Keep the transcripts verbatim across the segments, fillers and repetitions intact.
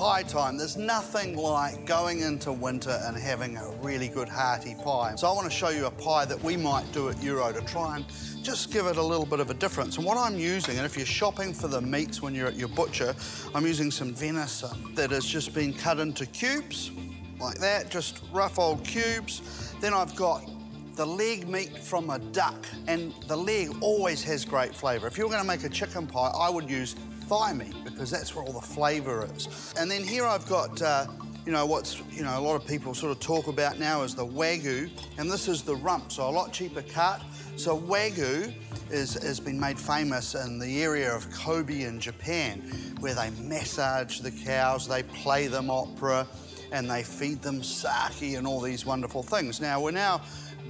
pie time. There's nothing like going into winter and having a really good hearty pie. So I want to show you a pie that we might do at Euro to try and just give it a little bit of a difference. And what I'm using, and if you're shopping for the meats when you're at your butcher, I'm using some venison that has just been cut into cubes, like that, just rough old cubes. Then I've got the leg meat from a duck, and the leg always has great flavour. If you were going to make a chicken pie, I would use thigh meat because that's where all the flavour is. And then here I've got, uh, you know, what's, you know, a lot of people sort of talk about now is the Wagyu, and this is the rump, so a lot cheaper cut. So Wagyu is, has been made famous in the area of Kobe in Japan, where they massage the cows, they play them opera, and they feed them sake and all these wonderful things. Now, we're now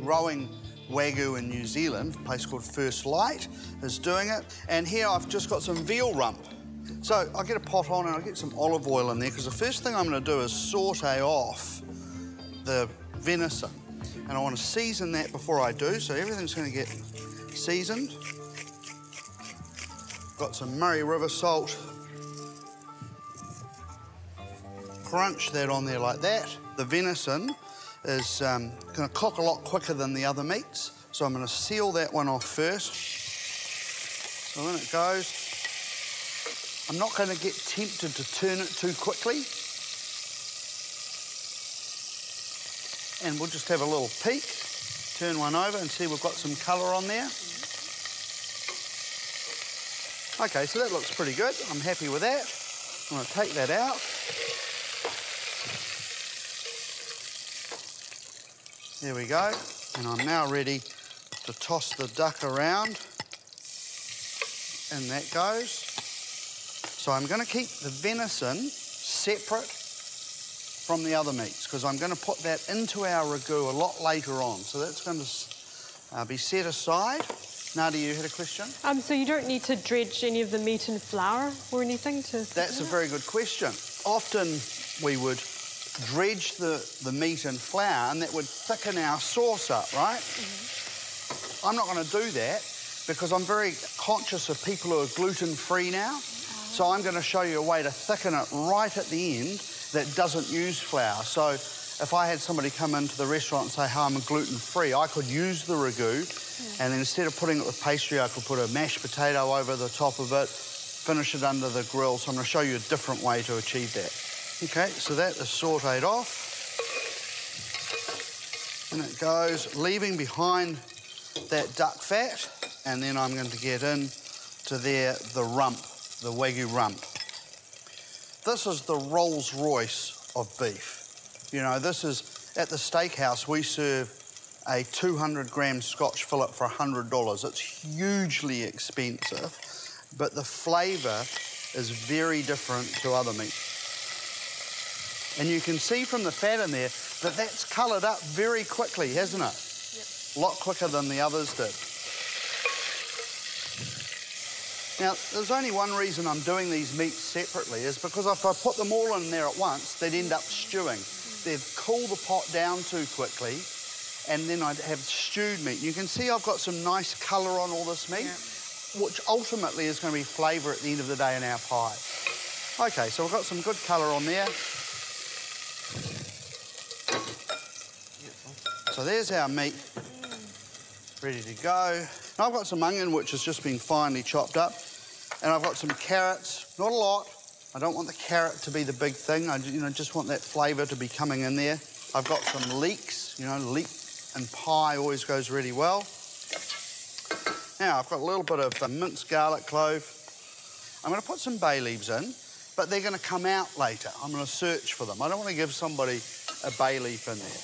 growing Wagyu in New Zealand, a place called First Light is doing it. And here I've just got some veal rump. So I'll get a pot on and I'll get some olive oil in there, because the first thing I'm going to do is saute off the venison. And I want to season that before I do, so everything's going to get seasoned. Got some Murray River salt. Crunch that on there like that. The venison is um, going to cook a lot quicker than the other meats, so I'm going to seal that one off first. So then it goes. I'm not going to get tempted to turn it too quickly. And we'll just have a little peek, turn one over and see we've got some colour on there. OK, so that looks pretty good. I'm happy with that. I'm going to take that out. There we go, and I'm now ready to toss the duck around, and that goes. So I'm going to keep the venison separate from the other meats, because I'm going to put that into our ragu a lot later on. So that's going to uh, be set aside. Nadia, you had a question? Um, so you don't need to dredge any of the meat in flour or anything to... That's a very good question. Often we would dredge the, the meat in flour, and that would thicken our sauce up, right? Mm-hmm. I'm not going to do that because I'm very conscious of people who are gluten-free now. Oh. So I'm going to show you a way to thicken it right at the end that doesn't use flour. So if I had somebody come into the restaurant and say, "Hey, I'm gluten-free," I could use the ragu, yeah, and then instead of putting it with pastry, I could put a mashed potato over the top of it, finish it under the grill. So I'm going to show you a different way to achieve that. OK, so that is sautéed off, and it goes, leaving behind that duck fat, and then I'm going to get in to there the rump, the Wagyu rump. This is the Rolls-Royce of beef. You know, this is, at the steakhouse, we serve a two hundred gram Scotch fillet for one hundred dollars. It's hugely expensive, but the flavour is very different to other meats. And you can see from the fat in there that that's coloured up very quickly, hasn't it? Yep. A lot quicker than the others did. Now, there's only one reason I'm doing these meats separately, is because if I put them all in there at once, they'd end up stewing. Mm. They'd cool the pot down too quickly, and then I'd have stewed meat. You can see I've got some nice colour on all this meat, yep, which ultimately is going to be flavour at the end of the day in our pie. OK, so we've got some good colour on there. So there's our meat ready to go. Now I've got some onion, which has just been finely chopped up, and I've got some carrots, not a lot. I don't want the carrot to be the big thing. I you know, just want that flavour to be coming in there. I've got some leeks, you know, leek and pie always goes really well. Now I've got a little bit of the minced garlic clove. I'm going to put some bay leaves in, but they're going to come out later. I'm going to search for them. I don't want to give somebody a bay leaf in there.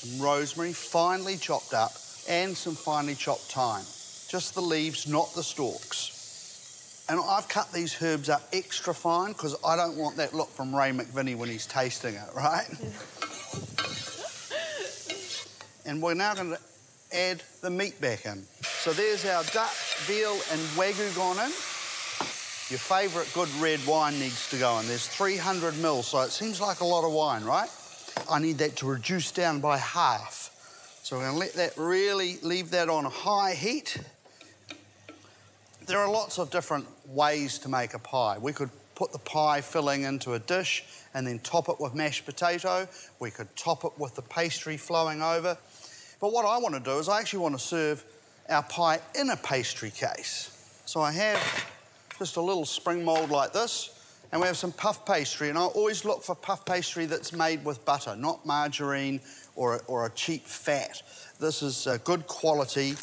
Some rosemary, finely chopped up, and some finely chopped thyme. Just the leaves, not the stalks. And I've cut these herbs up extra fine because I don't want that look from Ray McVinnie when he's tasting it, right? And we're now going to add the meat back in. So there's our duck, veal and Wagyu gone in. Your favourite good red wine needs to go in. There's three hundred mils, so it seems like a lot of wine, right? I need that to reduce down by half. So we're going to let that really, leave that on a high heat. There are lots of different ways to make a pie. We could put the pie filling into a dish and then top it with mashed potato. We could top it with the pastry flowing over. But what I want to do is I actually want to serve our pie in a pastry case. So I have just a little spring mould like this, and we have some puff pastry, and I always look for puff pastry that's made with butter, not margarine or a, or a cheap fat. This is a good quality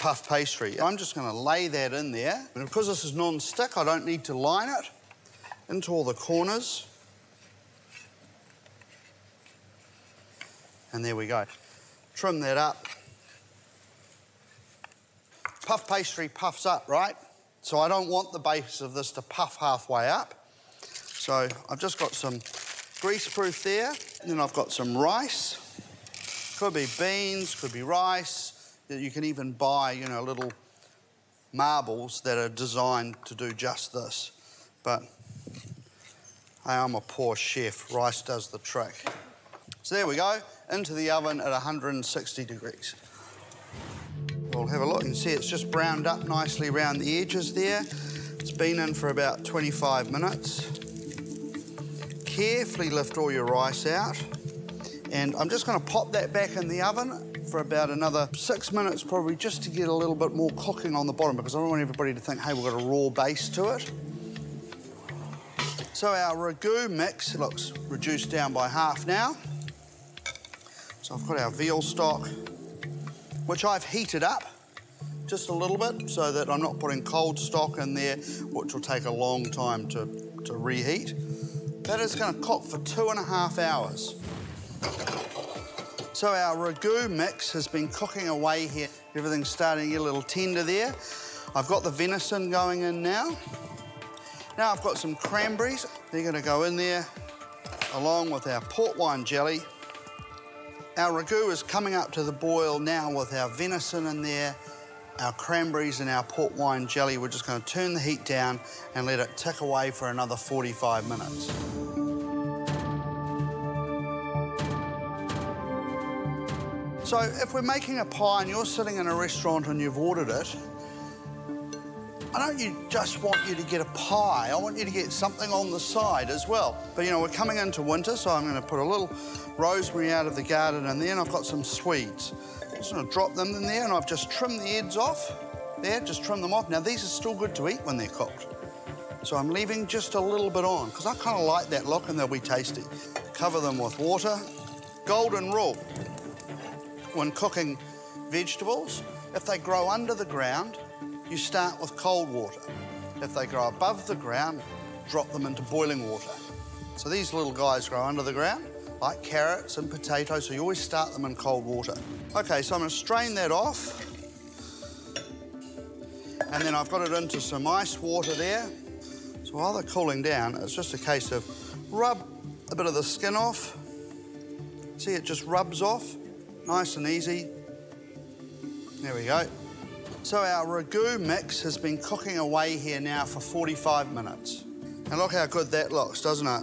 puff pastry. I'm just going to lay that in there, and because this is non-stick, I don't need to line it into all the corners. And there we go. Trim that up. Puff pastry puffs up, right? So I don't want the base of this to puff halfway up. So I've just got some greaseproof there, and then I've got some rice. Could be beans, could be rice. You can even buy, you know, little marbles that are designed to do just this. But hey, I'm a poor chef. Rice does the trick. So there we go, into the oven at one hundred and sixty degrees. We'll have a look and see it's just browned up nicely around the edges there. It's been in for about twenty-five minutes. Carefully lift all your rice out. And I'm just going to pop that back in the oven for about another six minutes probably, just to get a little bit more cooking on the bottom, because I don't want everybody to think, hey, we've got a raw base to it. So our ragu mix looks reduced down by half now. So I've got our veal stock, which I've heated up just a little bit so that I'm not putting cold stock in there, which will take a long time to, to reheat. That is going to cook for two and a half hours. So our ragu mix has been cooking away here. Everything's starting to get a little tender there. I've got the venison going in now. Now I've got some cranberries. They're going to go in there along with our port wine jelly. Our ragu is coming up to the boil now with our venison in there, our cranberries and our port wine jelly. We're just going to turn the heat down and let it tick away for another forty-five minutes. So if we're making a pie and you're sitting in a restaurant and you've ordered it, I don't you just want you to get a pie. I want you to get something on the side as well. But, you know, we're coming into winter, so I'm going to put a little rosemary out of the garden in there, and I've got some swedes. I'm just going to drop them in there, and I've just trimmed the ends off. There, just trim them off. Now, these are still good to eat when they're cooked. So I'm leaving just a little bit on, because I kind of like that look, and they'll be tasty. Cover them with water. Golden rule when cooking vegetables, if they grow under the ground, you start with cold water. If they grow above the ground, drop them into boiling water. So these little guys grow under the ground, like carrots and potatoes, so you always start them in cold water. Okay, so I'm gonna strain that off. And then I've got it into some ice water there. So while they're cooling down, it's just a case of rub a bit of the skin off. See, it just rubs off, nice and easy. There we go. So our ragu mix has been cooking away here now for forty-five minutes. And look how good that looks, doesn't it?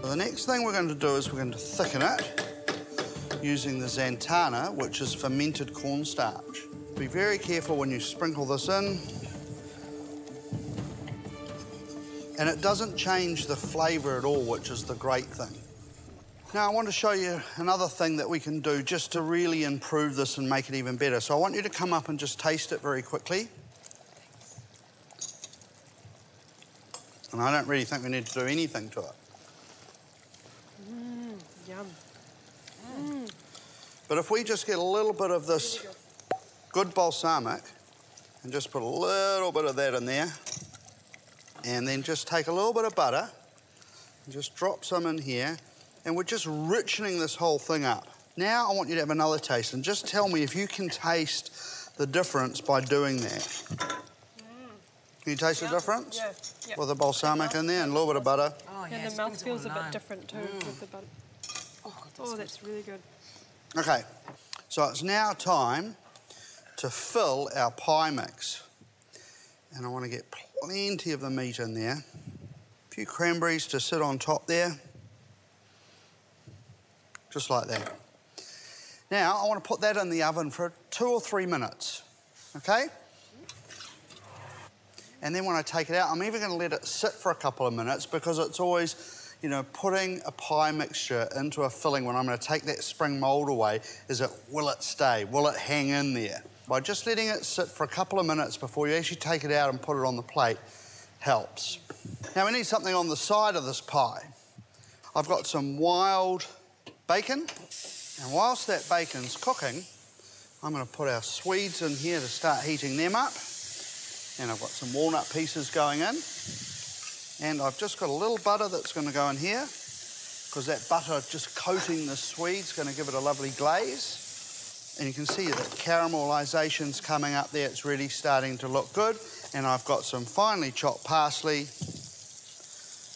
So the next thing we're going to do is we're going to thicken it using the xanthan, which is fermented cornstarch. Be very careful when you sprinkle this in. And it doesn't change the flavour at all, which is the great thing. Now, I want to show you another thing that we can do just to really improve this and make it even better. So I want you to come up and just taste it very quickly. And I don't really think we need to do anything to it. Mmm, yum. Mm. But if we just get a little bit of this good balsamic and just put a little bit of that in there, and then just take a little bit of butter and just drop some in here, and we're just richening this whole thing up. Now I want you to have another taste, and just tell me if you can taste the difference by doing that. Mm. Can you taste yeah. the difference? Yeah. yeah. With the balsamic the in there and a little bit of butter. Oh, yeah, yeah the mouth feels a bit different too mm. with the butter. Oh, God, that's, oh that's really good. Okay, so it's now time to fill our pie mix. And I want to get plenty of the meat in there. A few cranberries to sit on top there. Just like that. Now, I want to put that in the oven for two or three minutes, okay? and then when I take it out, I'm even going to let it sit for a couple of minutes because it's always, you know, putting a pie mixture into a filling when I'm going to take that spring mould away is it, will it stay? Will it hang in there? By just letting it sit for a couple of minutes before you actually take it out and put it on the plate helps. Now, we need something on the side of this pie. I've got some wild bacon, and whilst that bacon's cooking, I'm going to put our Swedes in here to start heating them up. And I've got some walnut pieces going in. And I've just got a little butter that's going to go in here because that butter just coating the Swedes going to give it a lovely glaze. And you can see that caramelisation's coming up there. It's really starting to look good. And I've got some finely chopped parsley,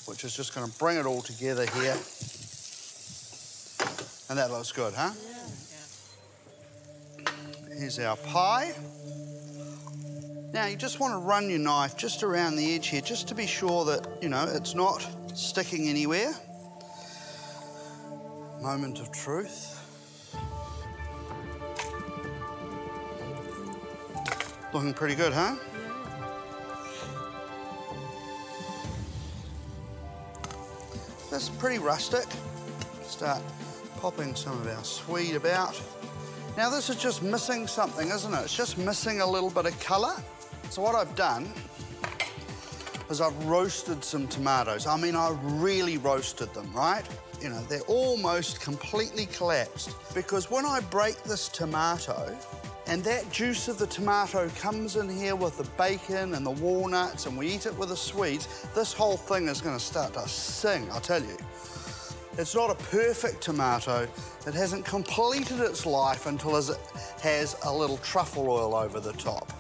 which is just going to bring it all together here. And that looks good, huh? Yeah. Here's our pie. Now, you just want to run your knife just around the edge here, just to be sure that, you know, it's not sticking anywhere. Moment of truth. Looking pretty good, huh? That's pretty rustic. Start popping some of our Swede about. Now, this is just missing something, isn't it? It's just missing a little bit of colour. So what I've done is I've roasted some tomatoes. I mean, I really roasted them, right? You know, they're almost completely collapsed because when I break this tomato and that juice of the tomato comes in here with the bacon and the walnuts and we eat it with the Swedes, this whole thing is going to start to sing, I tell you. It's not a perfect tomato. It hasn't completed its life until it has a little truffle oil over the top.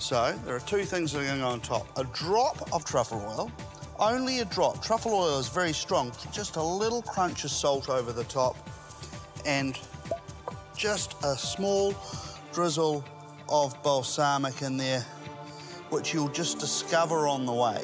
So there are two things that are going to go on top. A drop of truffle oil, only a drop. Truffle oil is very strong. Just a little crunch of salt over the top and just a small drizzle of balsamic in there, which you'll just discover on the way.